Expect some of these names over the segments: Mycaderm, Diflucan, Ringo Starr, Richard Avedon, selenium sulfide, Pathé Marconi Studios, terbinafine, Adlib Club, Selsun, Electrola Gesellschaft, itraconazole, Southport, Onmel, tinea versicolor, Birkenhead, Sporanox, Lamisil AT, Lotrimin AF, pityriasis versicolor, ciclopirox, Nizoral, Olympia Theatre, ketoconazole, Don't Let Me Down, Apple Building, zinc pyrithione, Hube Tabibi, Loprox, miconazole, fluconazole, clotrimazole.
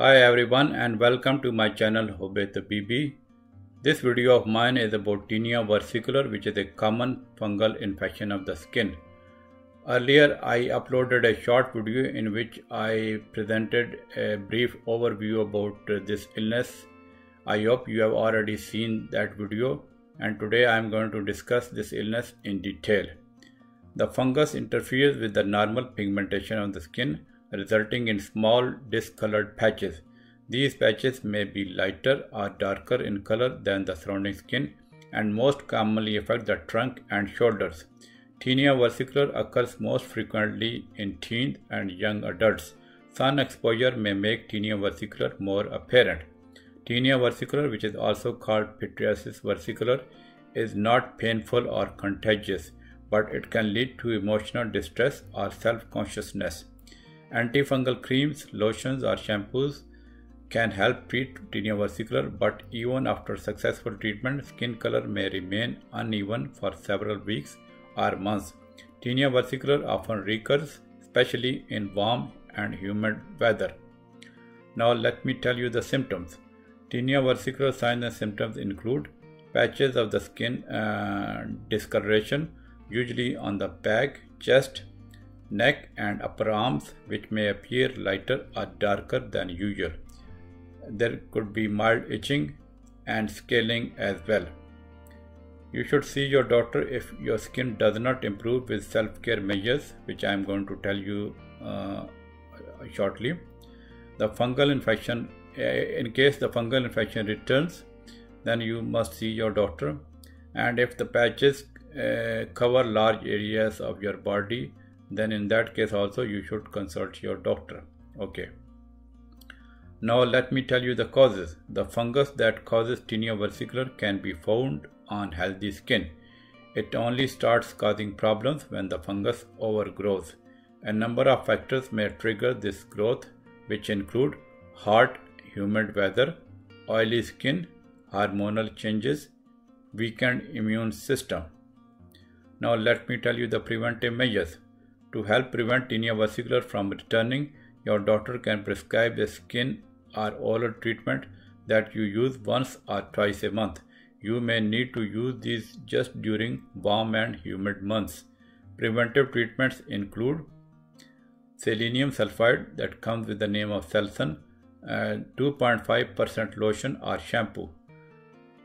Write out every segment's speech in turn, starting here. Hi everyone and welcome to my channel Hube Tabibi. This video of mine is about tinea versicolor, which is a common fungal infection of the skin. Earlier I uploaded a short video in which I presented a brief overview about this illness. I hope you have already seen that video, and today I am going to discuss this illness in detail. The fungus interferes with the normal pigmentation of the skin, resulting in small discolored patches. These patches may be lighter or darker in color than the surrounding skin and most commonly affect the trunk and shoulders. Tinea versicolor occurs most frequently in teens and young adults. Sun exposure may make tinea versicolor more apparent. Tinea versicolor, which is also called pityriasis versicolor, is not painful or contagious, but it can lead to emotional distress or self-consciousness. Antifungal creams, lotions or shampoos can help treat tinea versicolor, but even after successful treatment, skin color may remain uneven for several weeks or months. Tinea versicolor often recurs, especially in warm and humid weather. Now let me tell you the symptoms. Tinea versicolor signs and symptoms include patches of the skin discoloration, usually on the back, chest, neck and upper arms, which may appear lighter or darker than usual. There could be mild itching and scaling as well. You should see your doctor if your skin does not improve with self-care measures, which I am going to tell you shortly. In case the fungal infection returns, then you must see your doctor. And if the patches cover large areas of your body, then in that case also you should consult your doctor. Okay. Now let me tell you the causes. The fungus that causes tinea versicolor can be found on healthy skin. It only starts causing problems when the fungus overgrows. A number of factors may trigger this growth, which include hot, humid weather, oily skin, hormonal changes, weakened immune system. Now let me tell you the preventive measures. To help prevent tinea versicolor from returning, your doctor can prescribe a skin or oral treatment that you use once or twice a month. You may need to use these just during warm and humid months. Preventive treatments include selenium sulfide, that comes with the name of Selsun, 2.5% lotion or shampoo,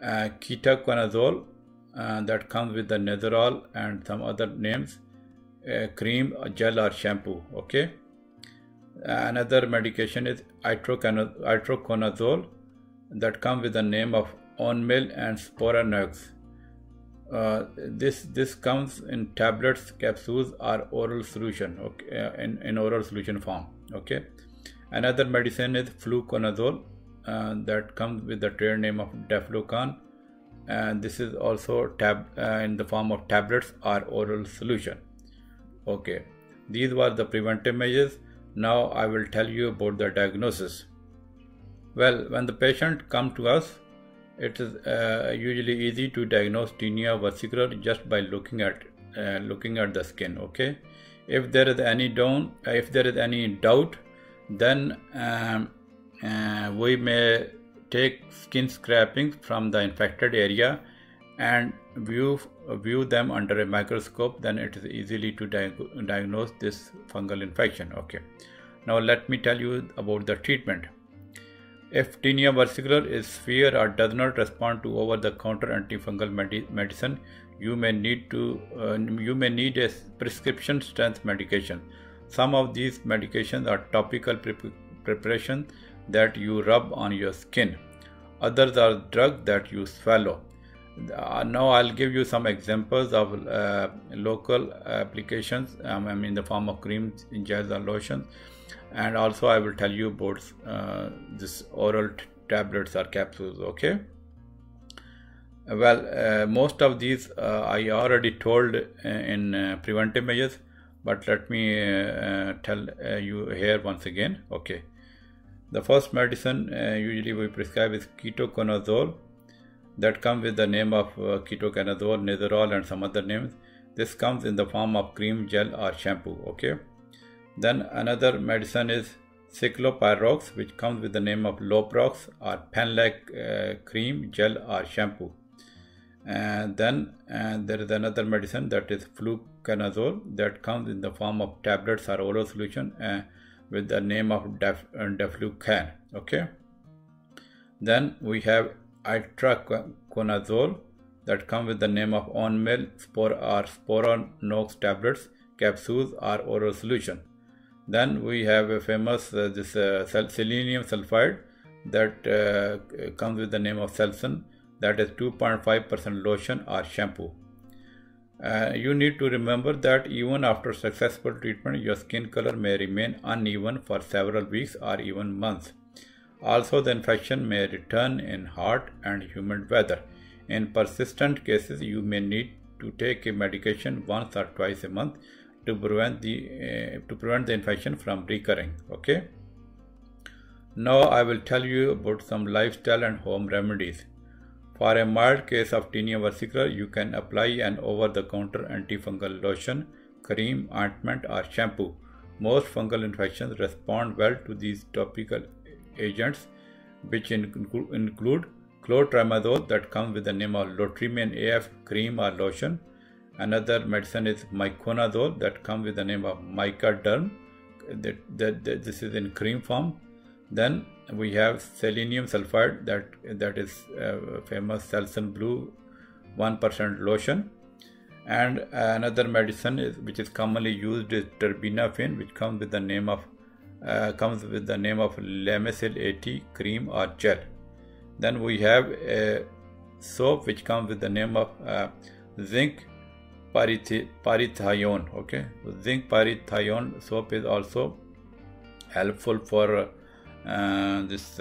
ketoconazole, that comes with the Nizoral and some other names, cream, gel or shampoo. Okay. Another medication is itraconazole, that comes with the name of Onmel and Sporanox. This comes in tablets, capsules or oral solution. Okay, in oral solution form. Okay. Another medicine is fluconazole, that comes with the trade name of Diflucan, and this is also in the form of tablets or oral solution. Okay. These were the preventive measures. Now I will tell you about the diagnosis. Well, when the patient comes to us, it is usually easy to diagnose tinea versicolor just by looking at the skin. Okay, if there is any doubt, then we may take skin scrapings from the infected area and view them under a microscope. Then it is easily to diagnose this fungal infection. Okay, now let me tell you about the treatment. If tinea versicolor is severe or does not respond to over-the-counter antifungal medicine, you may need a prescription strength medication. Some of these medications are topical preparations that you rub on your skin. Others are drugs that you swallow. Now I'll give you some examples of local applications in the form of creams, gels or lotions, and also I will tell you about this oral tablets or capsules. Okay, well, most of these I already told in preventive measures, but let me tell you here once again. Okay, the first medicine usually we prescribe is ketoconazole, that comes with the name of ketoconazole, Nizoral and some other names. This comes in the form of cream, gel or shampoo. Okay. Then another medicine is Ciclopirox, which comes with the name of Loprox or pen-like cream, gel or shampoo. And then there is another medicine, that is fluconazole, that comes in the form of tablets or oral solution with the name of Diflucan. Okay. Then we have itraconazole, that comes with the name of Onmel, Sporanox tablets, capsules or oral solution. Then we have a famous selenium sulfide that comes with the name of Selsun, that is 2.5% lotion or shampoo. You need to remember that even after successful treatment, your skin color may remain uneven for several weeks or even months. Also, the infection may return in hot and humid weather. In persistent cases, you may need to take a medication once or twice a month to prevent the infection from recurring. Okay. Now I will tell you about some lifestyle and home remedies. For a mild case of tinea versicolor, you can apply an over-the-counter antifungal lotion, cream, ointment, or shampoo. Most fungal infections respond well to these topical agents, which include clotrimazole, that comes with the name of Lotrimin AF cream or lotion. Another medicine is miconazole, that comes with the name of Mycaderm. This is in cream form. Then we have selenium sulfide, that is famous Selsun Blue 1% lotion. And another medicine which is commonly used is terbinafine, which comes with the name of Lamisil AT cream or gel. Then we have a soap which comes with the name of zinc pyrithione. Okay, zinc pyrithione soap is also helpful for this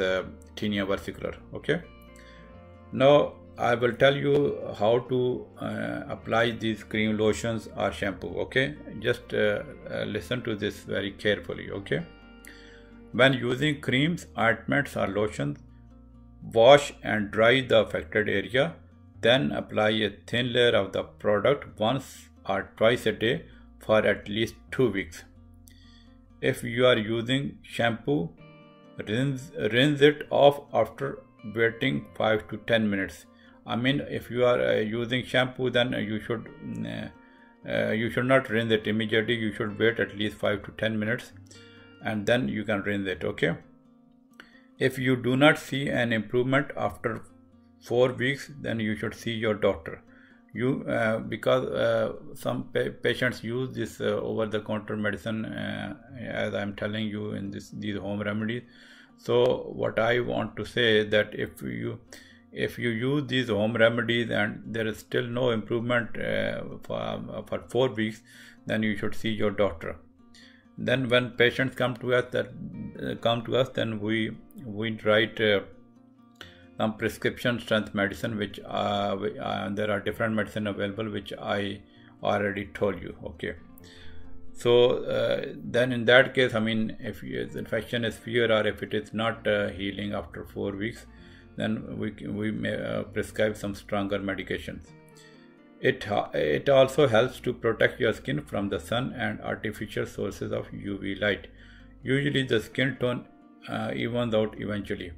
tinea versicolor. Okay, now I will tell you how to apply these cream lotions or shampoo. Okay, just listen to this very carefully. Okay, when using creams, ointments or lotions, wash and dry the affected area, then apply a thin layer of the product once or twice a day for at least 2 weeks. If you are using shampoo, rinse it off after waiting 5 to 10 minutes. I mean, if you are using shampoo, then you should not rinse it immediately. You should wait at least 5 to 10 minutes and then you can rinse it. Okay. If you do not see an improvement after 4 weeks, then you should see your doctor. Because some patients use this over-the-counter medicine, as I'm telling you in these home remedies. So what I want to say is that if you use these home remedies and there is still no improvement for 4 weeks, then you should see your doctor. Then when patients come to us, then we write some prescription strength medicine, which there are different medicine available, which I already told you. Okay, so then in that case, I mean, if the infection is severe or if it is not healing after 4 weeks, then we may prescribe some stronger medications. It also helps to protect your skin from the sun and artificial sources of UV light. Usually the skin tone evens out eventually.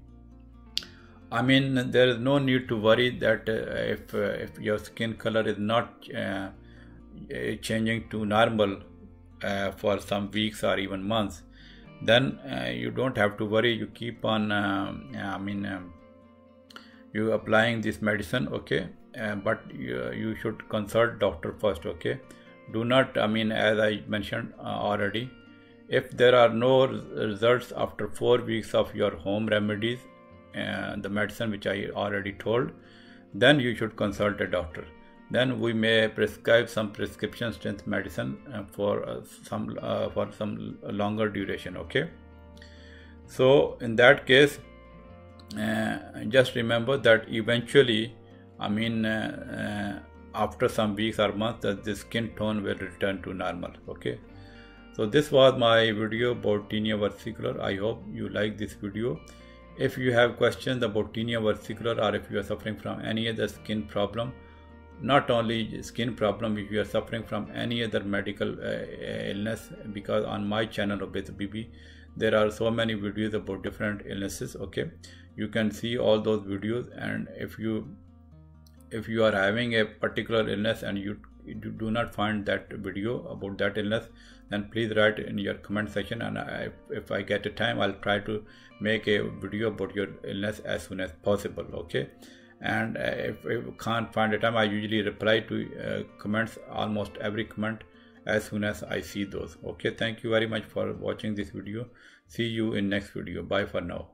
I mean, there is no need to worry that if your skin color is not changing to normal for some weeks or even months, then you don't have to worry. You keep on you applying this medicine. Okay, but you should consult doctor first. Okay, do not, I mean, as I mentioned already, if there are no results after 4 weeks of your home remedies, the medicine which I already told, then you should consult a doctor. Then we may prescribe some prescription strength medicine for some longer duration. Okay, so in that case, just remember that eventually, I mean, after some weeks or months, the skin tone will return to normal. Okay, so this was my video about tinea versicolor. I hope you like this video. If you have questions about tinea versicolor, or if you are suffering from any other skin problem, not only skin problem, if you are suffering from any other medical illness, because on my channel Hube Tabibi, There are so many videos about different illnesses. Okay, you can see all those videos, and if you are having a particular illness and you do not find that video about that illness, then please write in your comment section, and if I get a time, I'll try to make a video about your illness as soon as possible. Okay, and if I can't find a time, I usually reply to comments, almost every comment, as soon as I see those. Okay, thank you very much for watching this video. See you in next video. Bye for now.